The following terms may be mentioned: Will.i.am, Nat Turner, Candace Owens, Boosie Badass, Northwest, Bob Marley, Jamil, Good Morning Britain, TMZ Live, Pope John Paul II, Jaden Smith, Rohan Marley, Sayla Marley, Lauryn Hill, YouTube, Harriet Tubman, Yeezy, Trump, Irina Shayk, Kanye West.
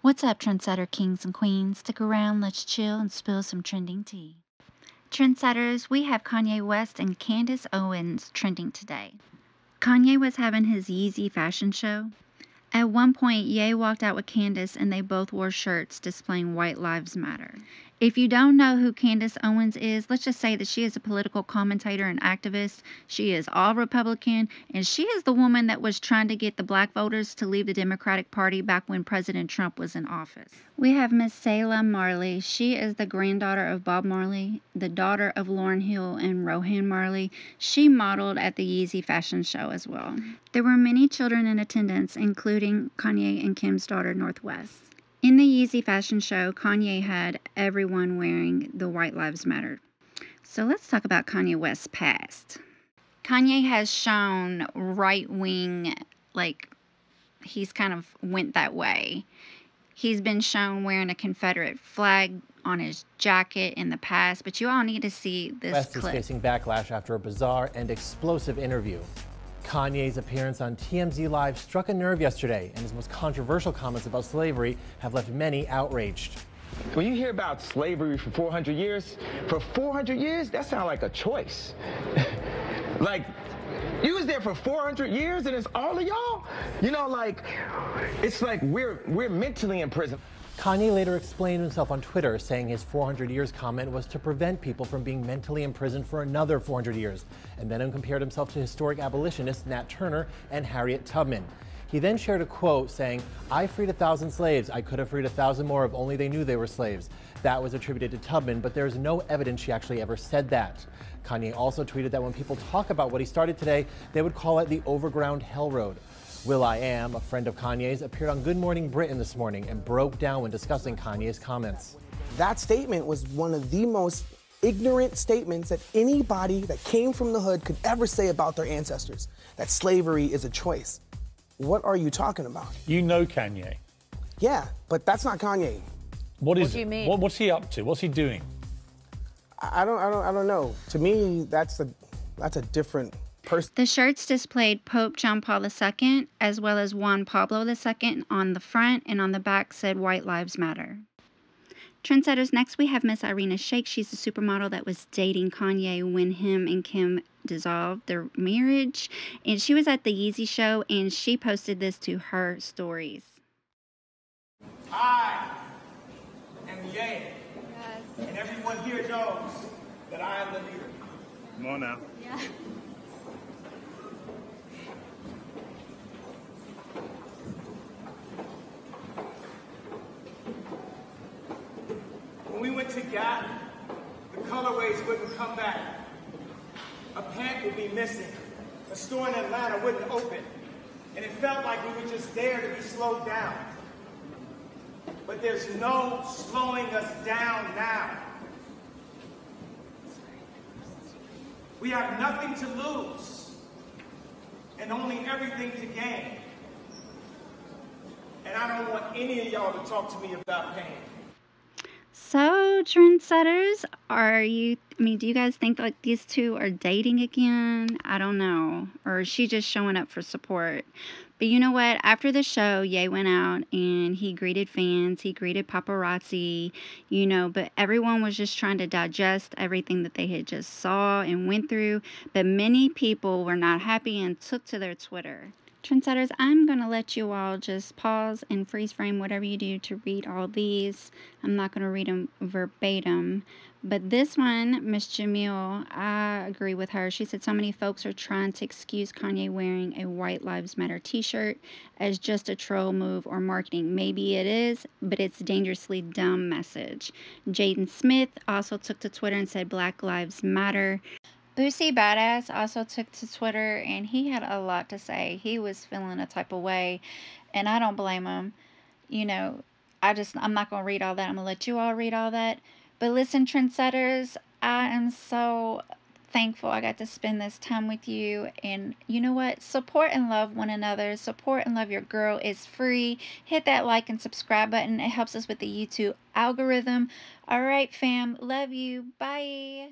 What's up, trendsetter kings and queens? Stick around, let's chill and spill some trending tea. Trendsetters, we have Kanye West and Candace Owens trending today. Kanye was having his Yeezy fashion show. At one point, Ye walked out with Candace and they both wore shirts displaying White Lives Matter. If you don't know who Candace Owens is, let's just say that she is a political commentator and activist. She is all Republican, and she is the woman that was trying to get the black voters to leave the Democratic Party back when President Trump was in office. We have Miss Sayla Marley. She is the granddaughter of Bob Marley, the daughter of Lauryn Hill and Rohan Marley. She modeled at the Yeezy fashion show as well. There were many children in attendance, including Kanye and Kim's daughter, Northwest. In the Yeezy fashion show, Kanye had everyone wearing the White Lives Matter. So let's talk about Kanye West's past. Kanye has shown right-wing, like, he's kind of went that way. He's been shown wearing a Confederate flag on his jacket in the past, but you all need to see this West clip. West is facing backlash after a bizarre and explosive interview. Kanye's appearance on TMZ Live struck a nerve yesterday, and his most controversial comments about slavery have left many outraged. When you hear about slavery for 400 years, that sounds like a choice. Like, you was there for 400 years and it's all of y'all? You know, like, it's like we're mentally in prison. Kanye later explained himself on Twitter, saying his 400 years comment was to prevent people from being mentally imprisoned for another 400 years, and then compared himself to historic abolitionists Nat Turner and Harriet Tubman. He then shared a quote saying, "I freed 1,000 slaves. I could have freed 1,000 more if only they knew they were slaves." That was attributed to Tubman, but there's no evidence she actually ever said that. Kanye also tweeted that when people talk about what he started today, they would call it the Overground Hell Road. Will.i.am, a friend of Kanye's, appeared on Good Morning Britain this morning and broke down when discussing Kanye's comments. That statement was one of the most ignorant statements that anybody that came from the hood could ever say about their ancestors, that slavery is a choice. What are you talking about? You know Kanye. Yeah, but that's not Kanye. What do you mean? What's he up to? What's he doing? I don't know. To me, that's a different person. The shirts displayed Pope John Paul II as well as Juan Pablo II on the front, and on the back said White Lives Matter. Trendsetters, next we have Miss Irina Shayk. She's the supermodel that was dating Kanye when him and Kim dissolved their marriage. And she was at the Yeezy show and she posted this to her stories. I am Ye. Yes. And everyone here knows that I am the leader. Come on now. Yeah. When we went to Gap, the colorways wouldn't come back. A pant would be missing. A store in Atlanta wouldn't open. And it felt like we were just there to be slowed down. But there's no slowing us down now. We have nothing to lose and only everything to gain. And I don't want any of y'all to talk to me about pain. So, trendsetters, do you guys think like these two are dating again? I don't know. Or is she just showing up for support? But you know what? After the show, Ye went out and he greeted fans. He greeted paparazzi, you know, but everyone was just trying to digest everything that they had just saw and went through. But many people were not happy and took to their Twitter. Trendsetters, I'm going to let you all just pause and freeze frame whatever you do to read all these. I'm not going to read them verbatim. But this one, Miss Jamil, I agree with her. She said so many folks are trying to excuse Kanye wearing a White Lives Matter t-shirt as just a troll move or marketing. Maybe it is, but it's a dangerously dumb message. Jaden Smith also took to Twitter and said Black Lives Matter. Boosie Badass also took to Twitter, and he had a lot to say. He was feeling a type of way, and I don't blame him. You know, I'm not going to read all that. I'm going to let you all read all that. But listen, trendsetters, I am so thankful I got to spend this time with you. And you know what? Support and love one another. Support and love your girl. It's free. Hit that like and subscribe button. It helps us with the YouTube algorithm. All right, fam. Love you. Bye.